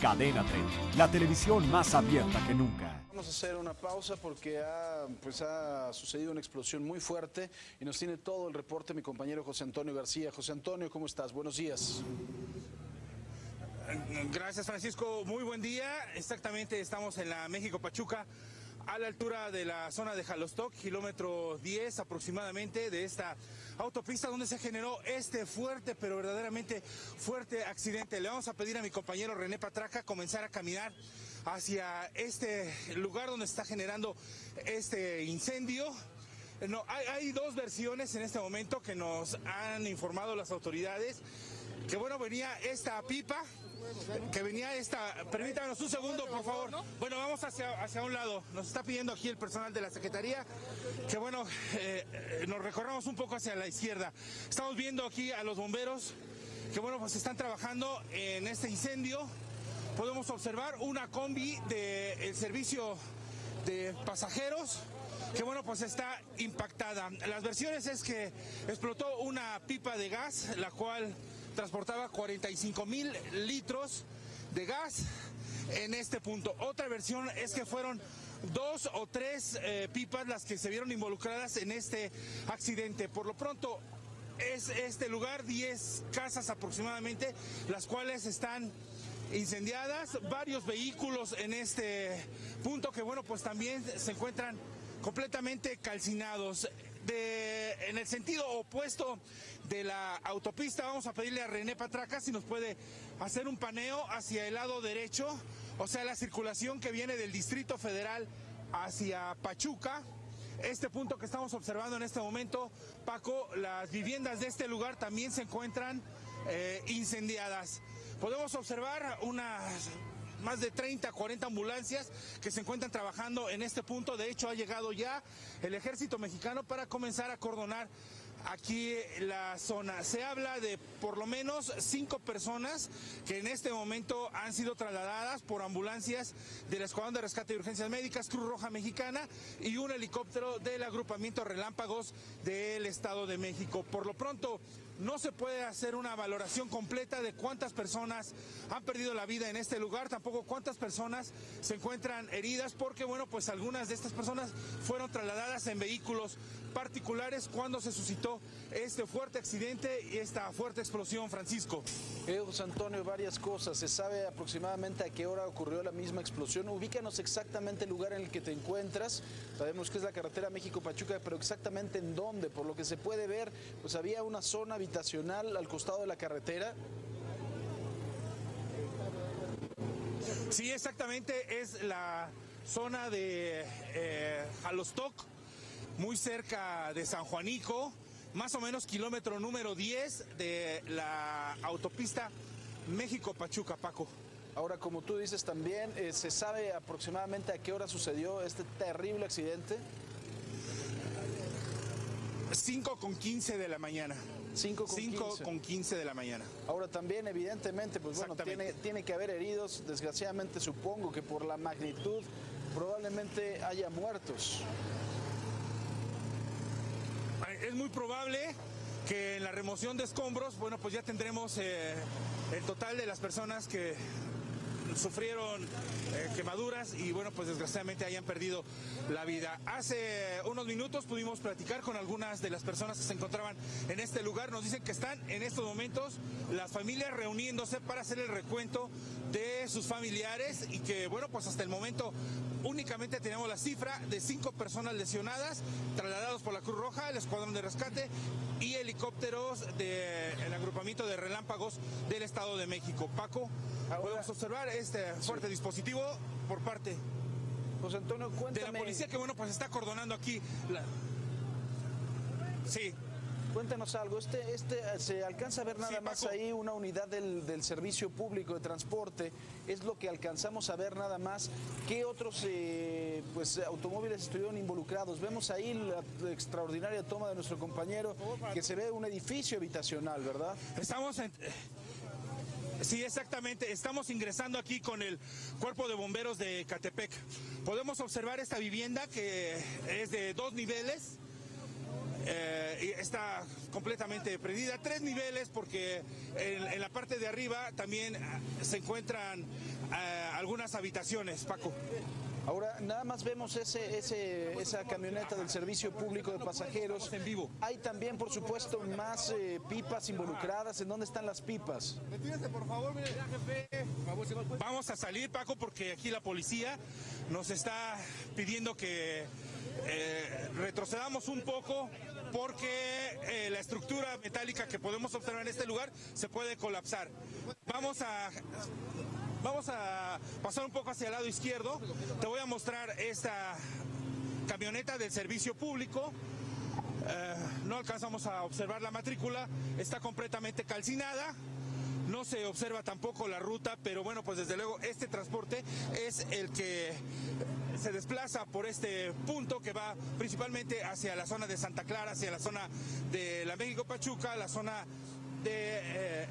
Cadena 30, la televisión más abierta que nunca. Vamos a hacer una pausa porque ha sucedido una explosión muy fuerte y nos tiene todo el reporte mi compañero José Antonio García. José Antonio, ¿cómo estás? Buenos días. Gracias, Francisco. Muy buen día. Exactamente, estamos en la México-Pachuca, a la altura de la zona de Xalostoc, kilómetro 10 aproximadamente de esta autopista donde se generó este fuerte, pero verdaderamente fuerte accidente. Le vamos a pedir a mi compañero René Patraca comenzar a caminar hacia este lugar donde se está generando este incendio. No, hay dos versiones en este momento que nos han informado las autoridades. Que bueno, venía esta pipa, que venía esta... Permítanos un segundo, por favor. Bueno, vamos hacia un lado. Nos está pidiendo aquí el personal de la Secretaría, que bueno, nos recorramos un poco hacia la izquierda. Estamos viendo aquí a los bomberos, que bueno, pues están trabajando en este incendio. Podemos observar una combi del servicio de pasajeros, que bueno, pues está impactada. Las versiones es que explotó una pipa de gas, la cual transportaba 45,000 litros de gas en este punto. Otra versión es que fueron dos o tres pipas las que se vieron involucradas en este accidente. Por lo pronto es este lugar 10 casas aproximadamente, las cuales están incendiadas, varios vehículos en este punto que bueno, pues también se encuentran completamente calcinados. En el sentido opuesto de la autopista, vamos a pedirle a René Patraca si nos puede hacer un paneo hacia el lado derecho, o sea, la circulación que viene del Distrito Federal hacia Pachuca. Este punto que estamos observando en este momento, Paco, las viviendas de este lugar también se encuentran incendiadas. Podemos observar más de 30, 40 ambulancias que se encuentran trabajando en este punto. De hecho, ha llegado ya el ejército mexicano para comenzar a acordonar aquí la zona. Se habla de por lo menos 5 personas que en este momento han sido trasladadas por ambulancias del Escuadrón de Rescate y Urgencias Médicas, Cruz Roja Mexicana y un helicóptero del Agrupamiento Relámpagos del Estado de México. Por lo pronto, no se puede hacer una valoración completa de cuántas personas han perdido la vida en este lugar, tampoco cuántas personas se encuentran heridas, porque bueno, pues algunas de estas personas fueron trasladadas en vehículos particulares cuando se suscitó este fuerte accidente y esta fuerte explosión, Francisco. José Antonio, varias cosas. ¿Se sabe aproximadamente a qué hora ocurrió la misma explosión? Ubícanos exactamente el lugar en el que te encuentras. Sabemos que es la carretera México-Pachuca, pero exactamente en dónde. Por lo que se puede ver, pues había una zona habitacional al costado de la carretera. Sí, exactamente, es la zona de Xalostoc, muy cerca de San Juanico, más o menos kilómetro número 10 de la autopista México-Pachuca, Paco. Ahora, como tú dices también, ¿se sabe aproximadamente a qué hora sucedió este terrible accidente? 5:15 de la mañana. 5:15 de la mañana. Ahora también, evidentemente, pues bueno, tiene que haber heridos. Desgraciadamente, supongo que por la magnitud probablemente haya muertos. Es muy probable que en la remoción de escombros, bueno, pues ya tendremos el total de las personas que sufrieron quemaduras y bueno, pues desgraciadamente hayan perdido la vida. Hace unos minutos pudimos platicar con algunas de las personas que se encontraban en este lugar. Nos dicen que están en estos momentos las familias reuniéndose para hacer el recuento de sus familiares y que bueno, pues hasta el momento únicamente tenemos la cifra de 5 personas lesionadas, trasladados por la Cruz Roja, el Escuadrón de Rescate y helicópteros del Agrupamiento de Relámpagos del Estado de México. Paco, ahora podemos observar este fuerte dispositivo por parte José Antonio, cuéntame, de la policía, que bueno, pues está acordonando aquí. Sí. Cuéntanos algo, ¿se alcanza a ver nada más ahí una unidad del servicio público de transporte? Es lo que alcanzamos a ver nada más. ¿Qué otros pues, automóviles estuvieron involucrados? Vemos ahí la extraordinaria toma de nuestro compañero, que se ve un edificio habitacional, ¿verdad? Sí, exactamente. Estamos ingresando aquí con el Cuerpo de Bomberos de Catepec. Podemos observar esta vivienda que es de 2 niveles. está completamente prendida. 3 niveles, porque en la parte de arriba también se encuentran algunas habitaciones, Paco. Ahora, nada más vemos esa camioneta del servicio público de pasajeros. Hay también, por supuesto, más pipas involucradas. ¿En dónde están las pipas? Retírese, por favor, mire, jefe. Vamos a salir, Paco, porque aquí la policía nos está pidiendo que retrocedamos un poco, porque la estructura metálica que podemos observar en este lugar se puede colapsar. Vamos a pasar un poco hacia el lado izquierdo. Te voy a mostrar esta camioneta del servicio público. No alcanzamos a observar la matrícula, está completamente calcinada. No se observa tampoco la ruta, pero bueno, pues desde luego este transporte es el que se desplaza por este punto que va principalmente hacia la zona de Santa Clara, hacia la zona de la México-Pachuca, la zona de